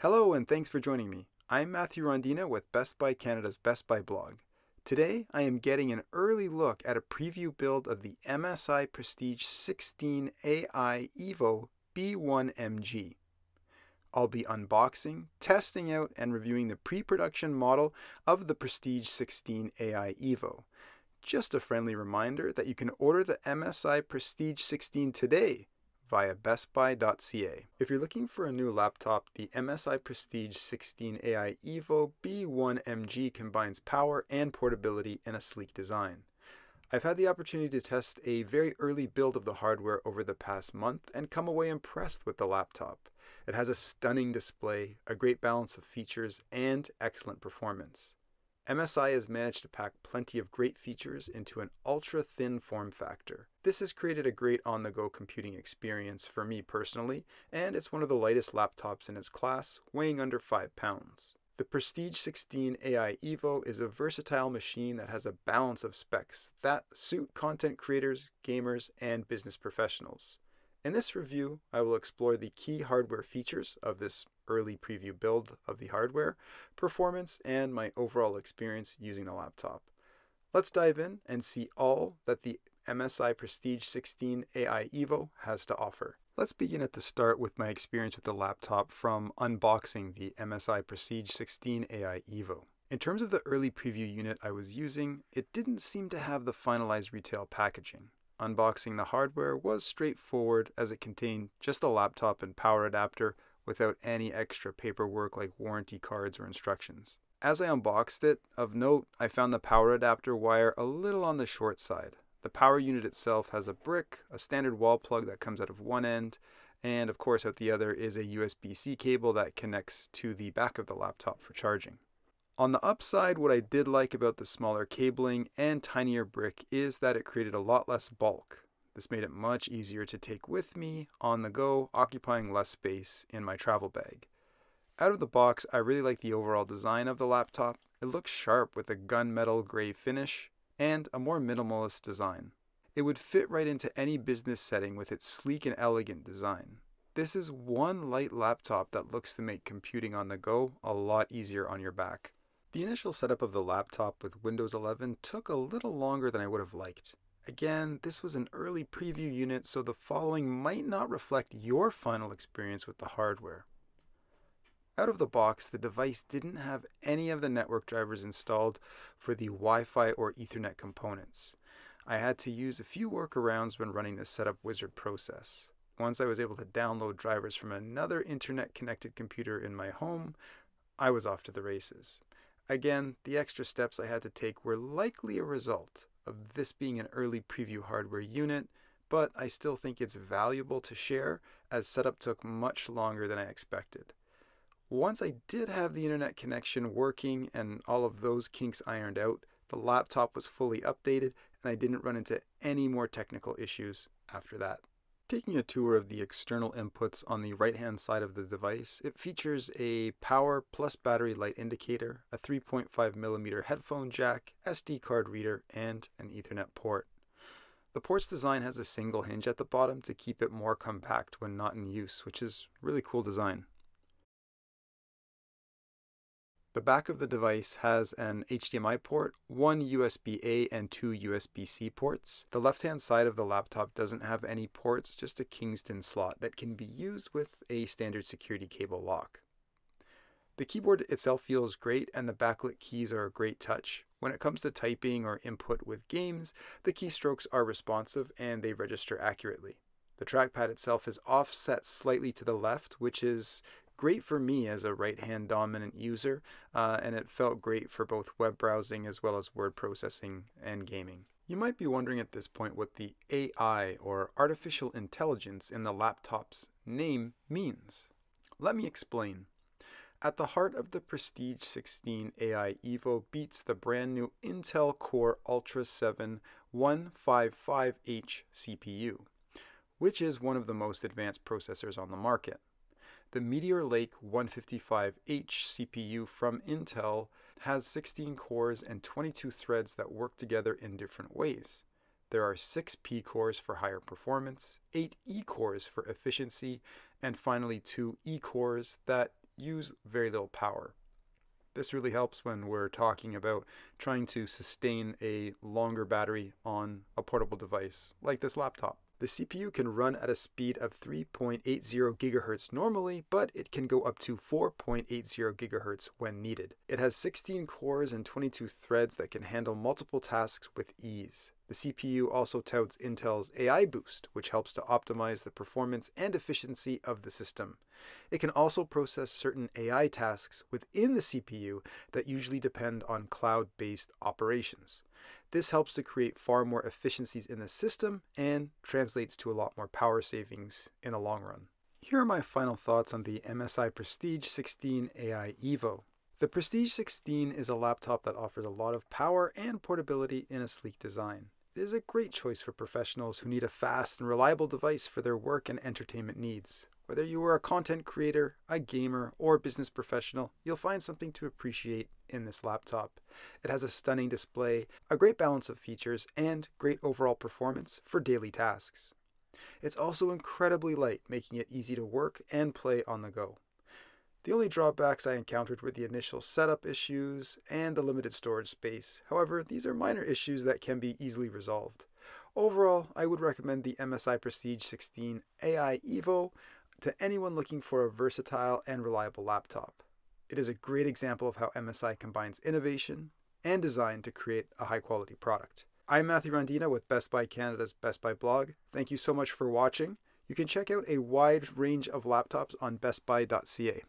Hello and thanks for joining me. I'm Matthew Rondina with Best Buy Canada's Best Buy blog. Today I am getting an early look at a preview build of the MSI Prestige 16 AI Evo B1 MG. I'll be unboxing, testing out, and reviewing the pre-production model of the Prestige 16 AI Evo. Just a friendly reminder that you can order the MSI Prestige 16 today via bestbuy.ca. If you're looking for a new laptop, the MSI Prestige 16 AI Evo B1 MG combines power and portability in a sleek design. I've had the opportunity to test a very early build of the hardware over the past month and come away impressed with the laptop. It has a stunning display, a great balance of features, and excellent performance. MSI has managed to pack plenty of great features into an ultra-thin form factor. This has created a great on-the-go computing experience for me personally, and it's one of the lightest laptops in its class, weighing under 5 pounds. The Prestige 16 AI Evo is a versatile machine that has a balance of specs that suit content creators, gamers, and business professionals. In this review, I will explore the key hardware features of this early preview build of the hardware, performance, and my overall experience using the laptop. Let's dive in and see all that the MSI Prestige 16 AI Evo has to offer. Let's begin at the start with my experience with the laptop from unboxing the MSI Prestige 16 AI Evo. In terms of the early preview unit I was using, it didn't seem to have the finalized retail packaging. Unboxing the hardware was straightforward as it contained just the laptop and power adapter, without any extra paperwork like warranty cards or instructions. As I unboxed it, of note, I found the power adapter wire a little on the short side. The power unit itself has a brick, a standard wall plug that comes out of one end, and of course at the other is a USB-C cable that connects to the back of the laptop for charging. On the upside, what I did like about the smaller cabling and tinier brick is that it created a lot less bulk. This made it much easier to take with me on the go, occupying less space in my travel bag. Out of the box, I really like the overall design of the laptop. It looks sharp with a gunmetal gray finish and a more minimalist design. It would fit right into any business setting with its sleek and elegant design. This is one light laptop that looks to make computing on the go a lot easier on your back. The initial setup of the laptop with Windows 11 took a little longer than I would have liked. Again, this was an early preview unit, so the following might not reflect your final experience with the hardware. Out of the box, the device didn't have any of the network drivers installed for the Wi-Fi or Ethernet components. I had to use a few workarounds when running the setup wizard process. Once I was able to download drivers from another internet-connected computer in my home, I was off to the races. Again, the extra steps I had to take were likely a result of this being an early preview hardware unit, but I still think it's valuable to share as setup took much longer than I expected. Once I did have the internet connection working and all of those kinks ironed out, the laptop was fully updated and I didn't run into any more technical issues after that. Taking a tour of the external inputs on the right-hand side of the device, it features a power plus battery light indicator, a 3.5mm headphone jack, SD card reader, and an Ethernet port. The port's design has a single hinge at the bottom to keep it more compact when not in use, which is really cool design. The back of the device has an HDMI port, one USB-A and two USB-C ports. The left-hand side of the laptop doesn't have any ports, just a Kensington slot that can be used with a standard security cable lock. The keyboard itself feels great and the backlit keys are a great touch. When it comes to typing or input with games, the keystrokes are responsive and they register accurately. The trackpad itself is offset slightly to the left, which is great for me as a right-hand dominant user, and it felt great for both web browsing as well as word processing and gaming. You might be wondering at this point what the AI or artificial intelligence in the laptop's name means. Let me explain. At the heart of the Prestige 16 AI Evo beats the brand new Intel Core Ultra 7 155H CPU, which is one of the most advanced processors on the market. The Meteor Lake 155H CPU from Intel has 16 cores and 22 threads that work together in different ways. There are 6 P cores for higher performance, 8 E cores for efficiency, and finally 2 E cores that use very little power. This really helps when we're talking about trying to sustain a longer battery on a portable device like this laptop. The CPU can run at a speed of 3.80 GHz normally, but it can go up to 4.80 GHz when needed. It has 16 cores and 22 threads that can handle multiple tasks with ease. The CPU also touts Intel's AI Boost, which helps to optimize the performance and efficiency of the system. It can also process certain AI tasks within the CPU that usually depend on cloud-based operations. This helps to create far more efficiencies in the system and translates to a lot more power savings in the long run. Here are my final thoughts on the MSI Prestige 16 AI Evo. The Prestige 16 is a laptop that offers a lot of power and portability in a sleek design. It is a great choice for professionals who need a fast and reliable device for their work and entertainment needs. Whether you are a content creator, a gamer, or business professional, you'll find something to appreciate in this laptop. It has a stunning display, a great balance of features, and great overall performance for daily tasks. It's also incredibly light, making it easy to work and play on the go. The only drawbacks I encountered were the initial setup issues and the limited storage space. However, these are minor issues that can be easily resolved. Overall, I would recommend the MSI Prestige 16 AI Evo to anyone looking for a versatile and reliable laptop. It is a great example of how MSI combines innovation and design to create a high-quality product. I'm Matthew Rondina with Best Buy Canada's Best Buy blog. Thank you so much for watching. You can check out a wide range of laptops on bestbuy.ca.